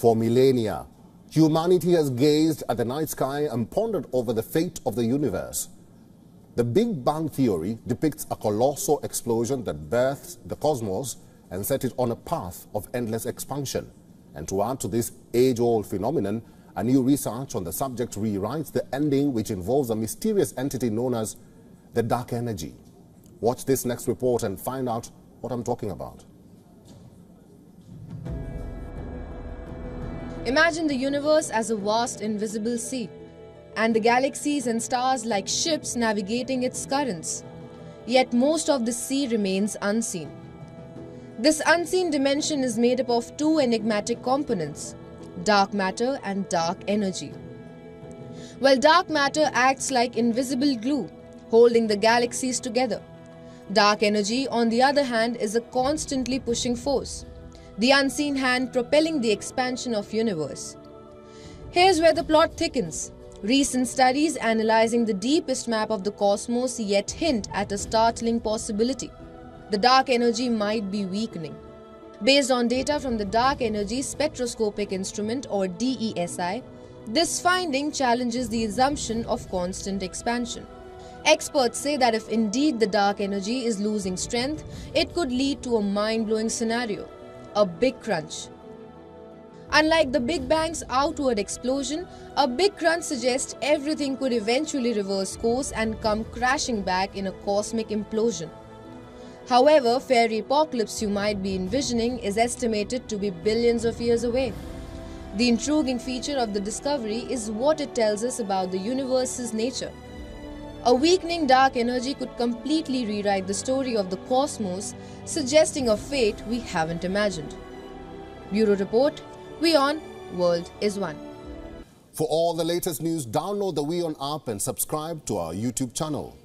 For millennia, humanity has gazed at the night sky and pondered over the fate of the universe. The Big Bang theory depicts a colossal explosion that birthed the cosmos and set it on a path of endless expansion. And to add to this age-old phenomenon, a new research on the subject rewrites the ending, which involves a mysterious entity known as the dark energy. Watch this next report and find out what I'm talking about. Imagine the universe as a vast invisible sea, and the galaxies and stars like ships navigating its currents. Yet most of the sea remains unseen. This unseen dimension is made up of two enigmatic components, dark matter and dark energy. Well, dark matter acts like invisible glue, holding the galaxies together. Dark energy, on the other hand, is a constantly pushing force, the unseen hand propelling the expansion of universe. Here's where the plot thickens. Recent studies analyzing the deepest map of the cosmos yet hint at a startling possibility. The dark energy might be weakening. Based on data from the Dark Energy Spectroscopic Instrument or DESI, this finding challenges the assumption of constant expansion. Experts say that if indeed the dark energy is losing strength, it could lead to a mind-blowing scenario, a big crunch. Unlike the Big Bang's outward explosion, a big crunch suggests everything could eventually reverse course and come crashing back in a cosmic implosion. However, fairy apocalypse you might be envisioning is estimated to be billions of years away. The intriguing feature of the discovery is what it tells us about the universe's nature. A weakening dark energy could completely rewrite the story of the cosmos, suggesting a fate we haven't imagined. Bureau Report, WION, World is One. For all the latest news, download the WION app and subscribe to our YouTube channel.